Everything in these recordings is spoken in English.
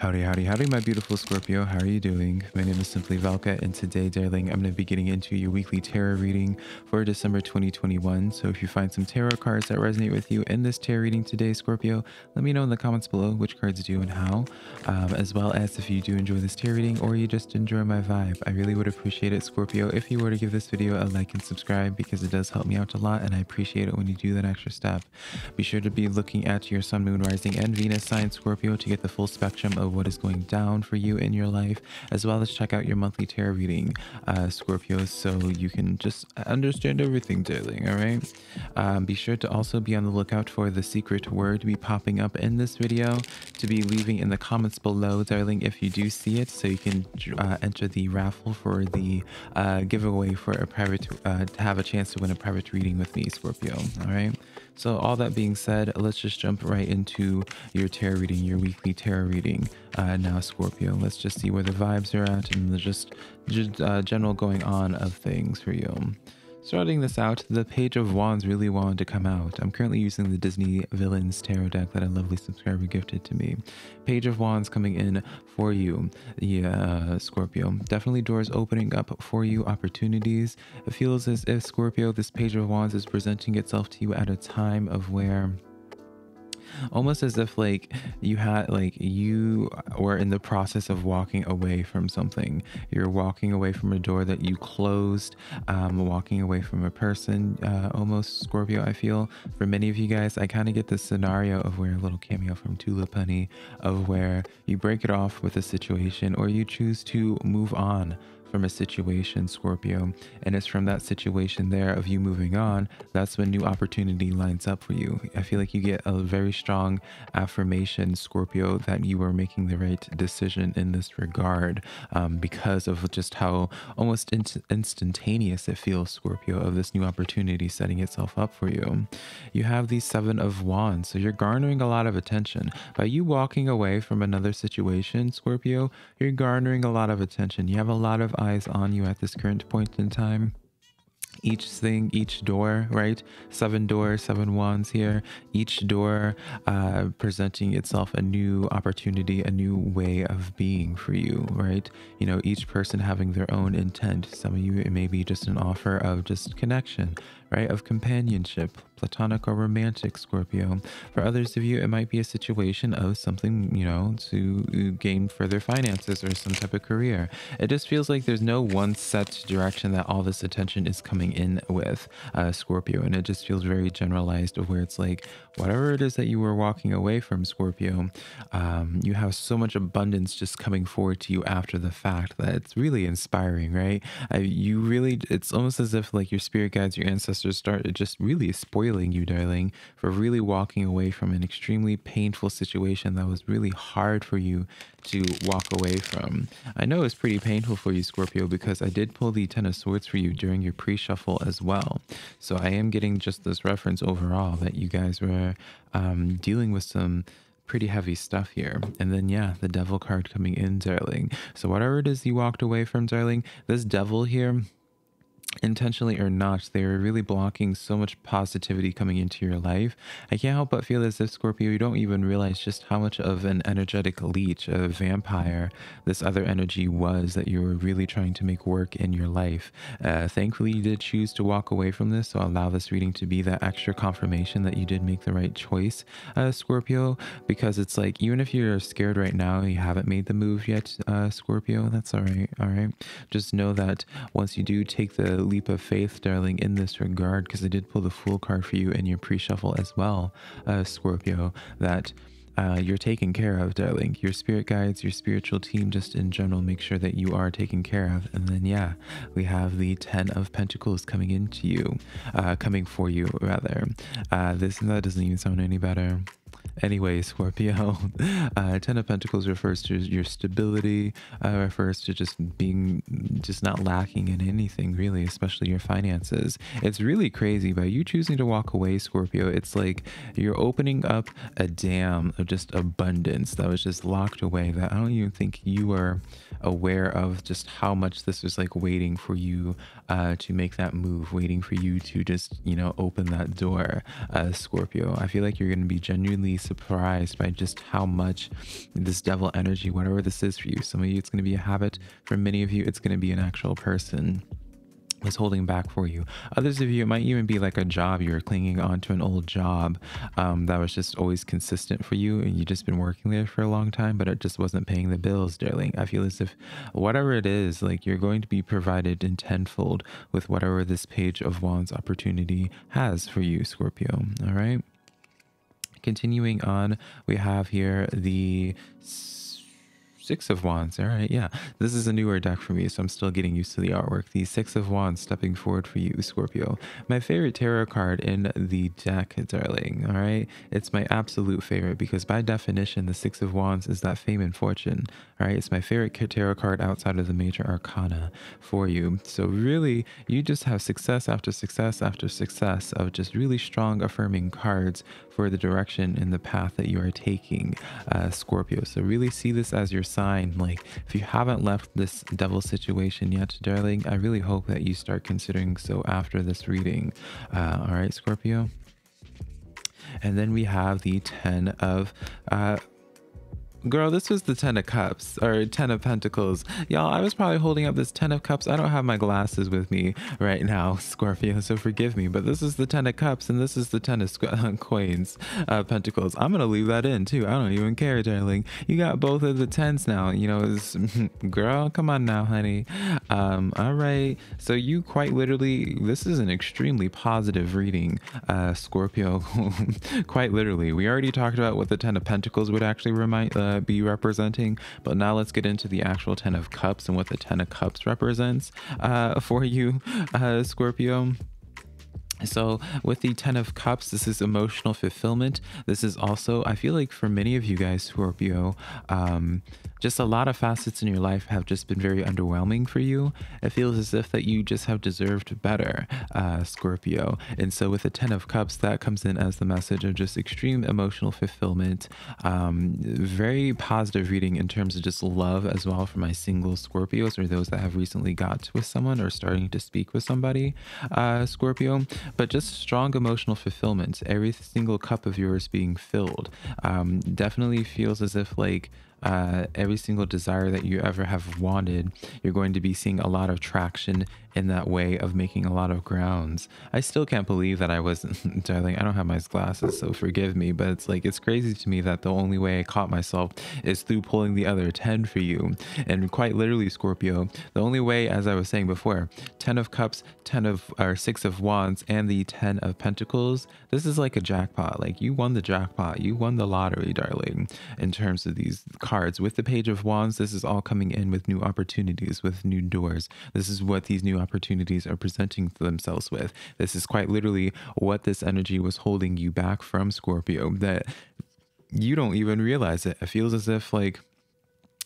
Howdy, howdy, howdy, my beautiful Scorpio. How are you doing? My name is Simply Velka, and today, darling, I'm going to be getting into your weekly tarot reading for December 2021. So if you find some tarot cards that resonate with you in this tarot reading today, Scorpio, let me know in the comments below which cards do and how, as well as if you do enjoy this tarot reading or you just enjoy my vibe. I really would appreciate it, Scorpio, if you were to give this video a like and subscribe, because it does help me out a lot, and I appreciate it when you do that extra step. Be sure to be looking at your sun, moon, rising, and Venus sign, Scorpio, to get the full spectrum of what is going down for you in your life, as well as check out your monthly tarot reading, Scorpio, so you can just understand everything, darling. All right, be sure to also be on the lookout for the secret word to be popping up in this video, to be leaving in the comments below, darling, if you do see it, so you can enter the raffle for the giveaway for a private to have a chance to win a private reading with me, Scorpio. All right, so all that being said, let's just jump right into your tarot reading, your weekly tarot reading. Now, Scorpio, let's just see where the vibes are at and the just general going on of things for you. Starting this out, the Page of Wands really wanted to come out. I'm currently using the Disney Villains Tarot deck that a lovely subscriber gifted to me. Page of Wands coming in for you, yeah, Scorpio. Definitely doors opening up for you, opportunities. It feels as if, Scorpio, this Page of Wands is presenting itself to you at a time of where almost as if you were in the process of walking away from something. You're walking away from a door that you closed, walking away from a person, almost, Scorpio. I feel for many of you guys, I kind of get this scenario of where a little cameo from Tulip Honey, of where you break it off with a situation or you choose to move on from a situation, Scorpio, and it's from that situation there of you moving on, that's when new opportunity lines up for you. I feel like you get a very strong affirmation, Scorpio, that you are making the right decision in this regard, because of just how almost instantaneous it feels, Scorpio, of this new opportunity setting itself up for you. You have the Seven of Wands, so you're garnering a lot of attention. By you walking away from another situation, Scorpio, you're garnering a lot of attention. You have a lot of eyes on you at this current point in time. Each thing, each door, right? Seven doors, seven wands here. Each door presenting itself a new opportunity, a new way of being for you, right? You know, each person having their own intent. Some of you, it may be just an offer of just connection, right? Of companionship, platonic or romantic, Scorpio. For others of you, it might be a situation of something, you know, to gain further finances or some type of career. It just feels like there's no one set direction that all this attention is coming in with, Scorpio, and it just feels very generalized, of where it's like whatever it is that you were walking away from, Scorpio, you have so much abundance just coming forward to you after the fact that it's really inspiring, right? It's almost as if like your spirit guides, your ancestors start just really spoiling you, darling, for really walking away from an extremely painful situation that was really hard for you to walk away from. I know it's pretty painful for you, Scorpio, because I did pull the Ten of Swords for you during your pre-shuffle as well. So I am getting just this reference overall that you guys were dealing with some pretty heavy stuff here. And then, yeah, the Devil card coming in, darling. So whatever it is you walked away from, darling, this Devil here, intentionally or not, they were really blocking so much positivity coming into your life. I can't help but feel as if, Scorpio, you don't even realize just how much of an energetic leech, a vampire, this other energy was that you were really trying to make work in your life. Thankfully, you did choose to walk away from this, so allow this reading to be that extra confirmation that you did make the right choice, Scorpio, because it's like, even if you're scared right now, you haven't made the move yet, Scorpio, that's all right, all right? Just know that once you do take the leap of faith, darling, in this regard, because I did pull the Fool card for you in your pre-shuffle as well, Scorpio, that you're taken care of, darling. Your spirit guides, your spiritual team, just in general, make sure that you are taken care of. And then, yeah, we have the Ten of Pentacles coming into you, coming for you, rather. This and that doesn't even sound any better. Anyway, Scorpio, Ten of Pentacles refers to your stability, refers to just being, just not lacking in anything, really, especially your finances. It's really crazy. By you choosing to walk away, Scorpio, it's like you're opening up a dam of just abundance that was just locked away, that I don't even think you were aware of just how much this was like waiting for you to make that move, waiting for you to just, you know, open that door, Scorpio. I feel like you're going to be genuinely really surprised by just how much this devil energy, whatever this is for you. Some of you, it's going to be a habit. For many of you, it's going to be an actual person was holding back for you. Others of you, it might even be like a job. You're clinging onto an old job that was just always consistent for you, and you've just been working there for a long time, but it just wasn't paying the bills, darling. I feel as if whatever it is, like, you're going to be provided in tenfold with whatever this Page of Wands opportunity has for you, Scorpio. All right, continuing on, we have here the Six of Wands. All right, yeah, this is a newer deck for me, so I'm still getting used to the artwork. The Six of Wands stepping forward for you, Scorpio. My favorite tarot card in the deck, darling. All right, it's my absolute favorite because by definition, the Six of Wands is that fame and fortune. All right, it's my favorite tarot card outside of the major arcana for you. So really, you just have success after success after success of just really strong affirming cards for the direction and the path that you are taking, Scorpio. So really see this as your sign. Like, if you haven't left this devil situation yet, darling, I really hope that you start considering so after this reading. All right, Scorpio. And then we have the Ten of girl, this was the Ten of Cups or Ten of Pentacles. Y'all, I was probably holding up this Ten of Cups. I don't have my glasses with me right now, Scorpio, so forgive me. But this is the Ten of Cups and this is the Ten of Coins, Pentacles. I'm going to leave that in too. I don't even care, darling. You got both of the tens now. You know, it's, girl, come on now, honey. All right. So you quite literally, this is an extremely positive reading, Scorpio. Quite literally. We already talked about what the Ten of Pentacles would actually remind be representing, but now let's get into the actual Ten of Cups and what the Ten of Cups represents for you, Scorpio. So with the Ten of Cups, this is emotional fulfillment. This is also, I feel like for many of you guys, Scorpio, just a lot of facets in your life have just been very underwhelming for you. It feels as if that you just have deserved better, Scorpio. And so with the Ten of Cups, that comes in as the message of just extreme emotional fulfillment. Very positive reading in terms of just love as well for my single Scorpios or those that have recently got with someone or starting to speak with somebody, Scorpio. But just strong emotional fulfillment, every single cup of yours being filled. Definitely feels as if like every single desire that you ever have wanted, you're going to be seeing a lot of traction in that way of making a lot of grounds. I still can't believe that I wasn't, darling, I don't have my glasses, so forgive me, but it's like, it's crazy to me that the only way I caught myself is through pulling the other 10 for you. And quite literally, Scorpio, the only way, as I was saying before, 10 of Cups, 10 of, or 6 of Wands, and the 10 of Pentacles, this is like a jackpot. Like, you won the jackpot, you won the lottery, darling, in terms of these cards. With the Page of Wands, this is all coming in with new opportunities, with new doors. This is what these new opportunities are presenting themselves with. This is quite literally what this energy was holding you back from, Scorpio, that you don't even realize it. It feels as if like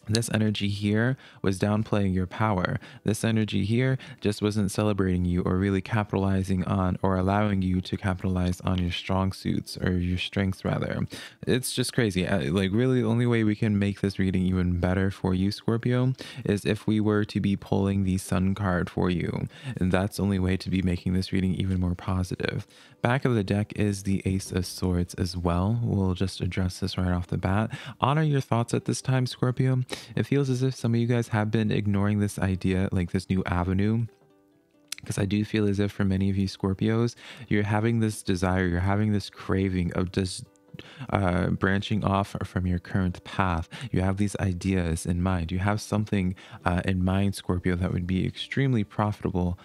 this energy here was downplaying your power. This energy here just wasn't celebrating you or really capitalizing on or allowing you to capitalize on your strong suits or your strengths rather. It's just crazy. Like really the only way we can make this reading even better for you, Scorpio, is if we were to be pulling the Sun card for you. And that's the only way to be making this reading even more positive. Back of the deck is the Ace of Swords as well. We'll just address this right off the bat. Honor your thoughts at this time, Scorpio. It feels as if some of you guys have been ignoring this idea, like this new avenue. Because I do feel as if for many of you Scorpios, you're having this desire, you're having this craving of just branching off from your current path. You have these ideas in mind. You have something in mind, Scorpio, that would be extremely profitable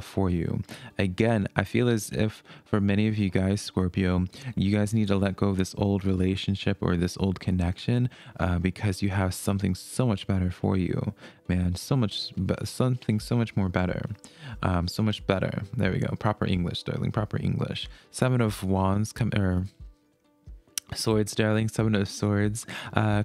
for you. Again, I feel as if for many of you guys, Scorpio, you guys need to let go of this old relationship or this old connection because you have something so much better for you, man. So much, something so much more better. So much better. There we go. Proper English, darling. Proper English. Seven of Wands Swords, darling. Seven of Swords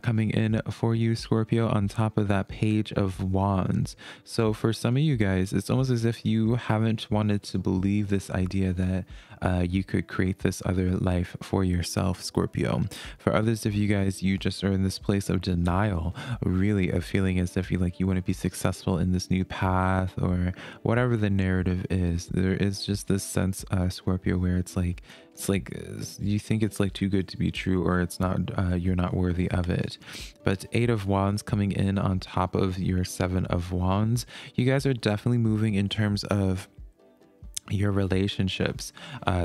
coming in for you, Scorpio, on top of that Page of Wands. So for some of you guys, it's almost as if you haven't wanted to believe this idea that you could create this other life for yourself, Scorpio. For others of you guys, you just are in this place of denial, really, of feeling as if you like you want to be successful in this new path or whatever the narrative is. There is just this sense, Scorpio, where it's like It's like you think it's like too good to be true, or it's not, you're not worthy of it. But Eight of Wands coming in on top of your Seven of Wands, you guys are definitely moving in terms of your relationships,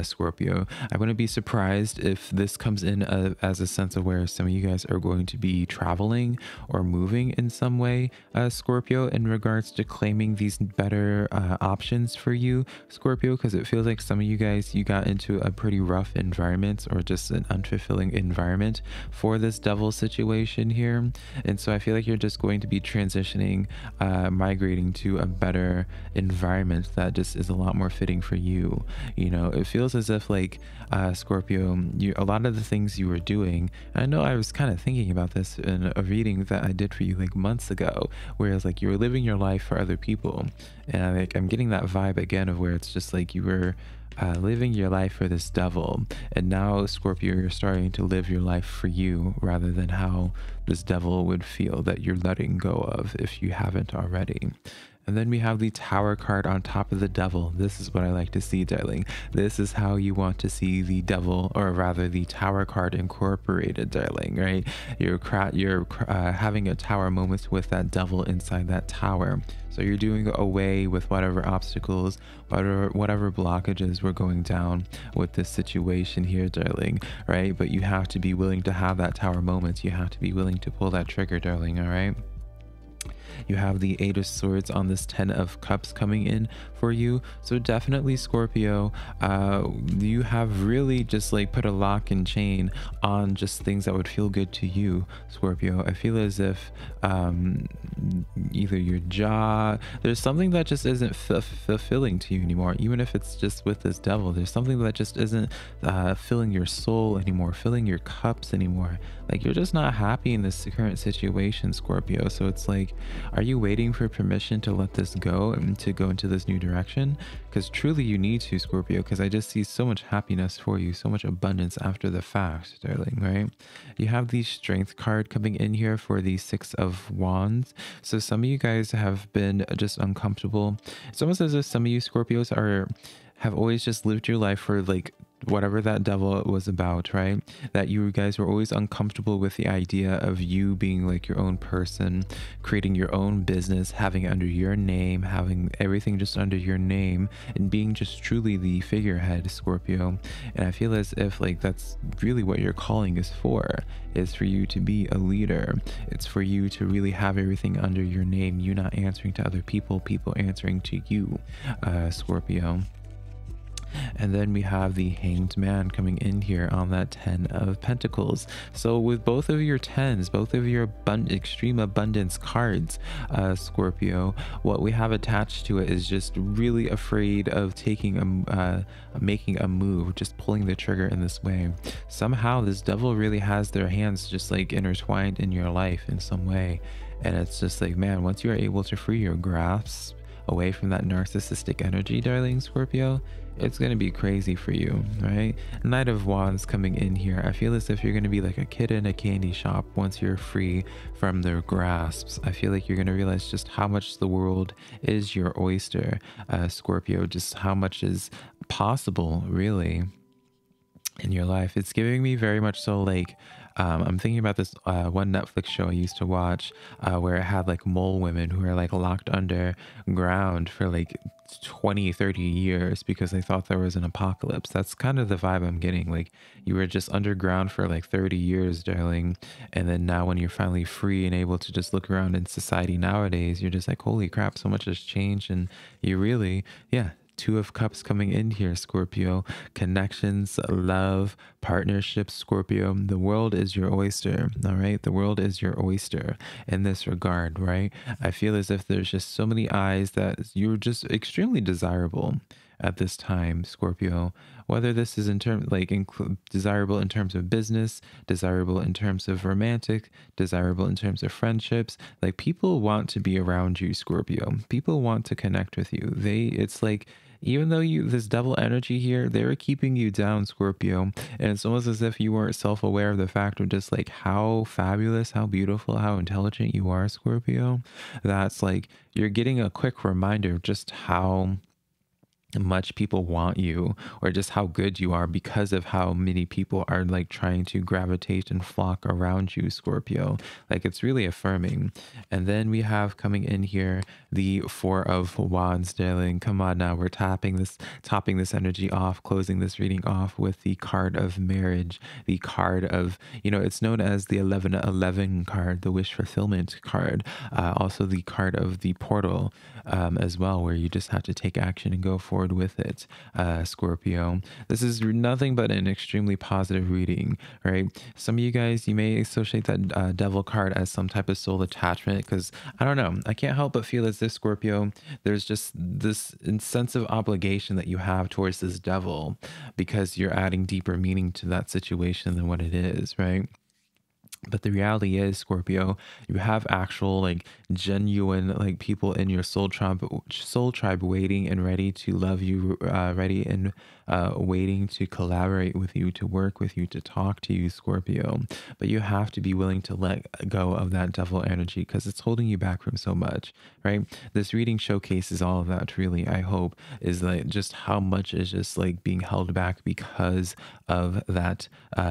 Scorpio. I wouldn't be surprised if this comes in as a sense of where some of you guys are going to be traveling or moving in some way, Scorpio, in regards to claiming these better options for you, Scorpio, because it feels like some of you guys, you got into a pretty rough environment or just an unfulfilling environment for this devil situation here. And so I feel like you're just going to be transitioning, migrating to a better environment that just is a lot more fitting for you. You know, it feels as if like, Scorpio, a lot of the things you were doing, I know I was kind of thinking about this in a reading that I did for you like months ago, whereas like you were living your life for other people, and like I'm getting that vibe again of where it's just like you were living your life for this devil, and now, Scorpio, you're starting to live your life for you rather than how this devil would feel that you're letting go of if you haven't already. And then we have the Tower card on top of the devil. This is what I like to see, darling. This is how you want to see the devil, or rather the Tower card incorporated, darling, right? You're having a tower moment with that devil inside that tower. So you're doing away with whatever obstacles, whatever blockages were going down with this situation here, darling, right? But you have to be willing to have that tower moment. You have to be willing to pull that trigger, darling, all right? You have the Eight of Swords on this Ten of Cups coming in for you. So definitely, Scorpio, you have really just like put a lock and chain on just things that would feel good to you, Scorpio. I feel as if either your job, there's something that just isn't fulfilling to you anymore, even if it's just with this devil. There's something that just isn't filling your soul anymore, filling your cups anymore. Like you're just not happy in this current situation, Scorpio. So it's like, are you waiting for permission to let this go and to go into this new direction? Because truly you need to, Scorpio, because I just see so much happiness for you, so much abundance after the fact, darling, right? You have the Strength card coming in here for the Six of Wands. So some of you guys have been just uncomfortable. It's almost as if some of you Scorpios have always just lived your life for like whatever that devil was about, right? That you guys were always uncomfortable with the idea of you being like your own person, creating your own business, having it under your name, having everything just under your name, and being just truly the figurehead, Scorpio. And I feel as if like that's really what your calling is for. It's for you to be a leader. It's for you to really have everything under your name. You not answering to other people, people answering to you, Scorpio. And then we have the Hanged Man coming in here on that Ten of Pentacles. So with both of your tens, both of your extreme abundance cards, Scorpio, what we have attached to it is just really afraid of taking making a move, just pulling the trigger in this way. Somehow this devil really has their hands just like intertwined in your life in some way. And it's just like, man, once you are able to free your grasp away from that narcissistic energy, darling Scorpio, it's going to be crazy for you, right? Knight of Wands coming in here. I feel as if you're going to be like a kid in a candy shop once you're free from their grasps. I feel like you're going to realize just how much the world is your oyster, Scorpio, just how much is possible, really, in your life. It's giving me very much so like, I'm thinking about this one Netflix show I used to watch where it had like mole women who were like locked underground for like 20-30 years because they thought there was an apocalypse. That's kind of the vibe I'm getting. Like you were just underground for like 30 years, darling, and then now when you're finally free and able to just look around in society nowadays, you're just like, holy crap, so much has changed. And you really, yeah. Two of Cups coming in here, Scorpio. Connections, love, partnerships, Scorpio. The world is your oyster, all right? The world is your oyster in this regard, right? I feel as if there's just so many eyes that you're just extremely desirable at this time, Scorpio. Whether this is in terms like desirable in terms of business, desirable in terms of romantic, desirable in terms of friendships, like people want to be around you, Scorpio. People want to connect with you. It's like, even though this devil energy here, they were keeping you down, Scorpio, and it's almost as if you weren't self-aware of the fact of just like how fabulous, how beautiful, how intelligent you are, Scorpio. That's like, you're getting a quick reminder of just how much people want you, or just how good you are, because of how many people are like trying to gravitate and flock around you, Scorpio. Like, it's really affirming. And then we have coming in here the Four of Wands, darling. Come on now, we're topping this energy off, closing this reading off with the card of marriage, the card of, you know, it's known as the 1111 card, the wish fulfillment card, also the card of the portal as well, where you just have to take action and go forward with it, Scorpio. This is nothing but an extremely positive reading, right? Some of you guys, you may associate that devil card as some type of soul attachment, because I don't know, I can't help but feel as this, Scorpio, there's just this sense of obligation that you have towards this devil, because you're adding deeper meaning to that situation than what it is, right? But the reality is, Scorpio, you have actual, like, genuine, like, people in your soul tribe waiting and ready to love you, ready and waiting to collaborate with you, to work with you, to talk to you, Scorpio. But you have to be willing to let go of that devil energy, because it's holding you back from so much, right? This reading showcases all of that, really, I hope, is like just how much is just like being held back because of that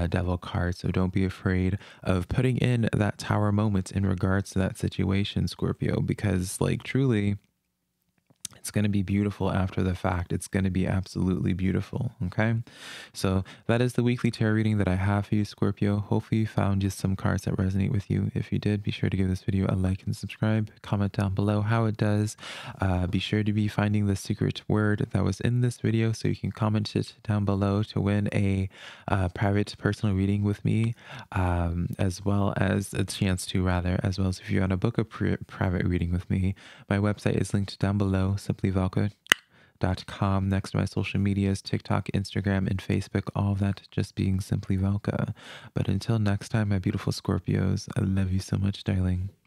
devil card. So don't be afraid of putting in that tower moment in regards to that situation, Scorpio, because, like, truly, it's going to be beautiful after the fact. It's going to be absolutely beautiful. Okay, so that is the weekly tarot reading that I have for you, Scorpio. Hopefully you found just some cards that resonate with you. If you did, be sure to give this video a like and subscribe. Comment down below how it does. Be sure to be finding the secret word that was in this video, so you can comment it down below to win a private personal reading with me, as well as a chance to as well as if you want to book a private reading with me. My website is linked down below. simplyvelka.com. Next to my social medias, TikTok, Instagram, and Facebook, all of that just being Simply Velka. But until next time, my beautiful Scorpios, I love you so much, darling.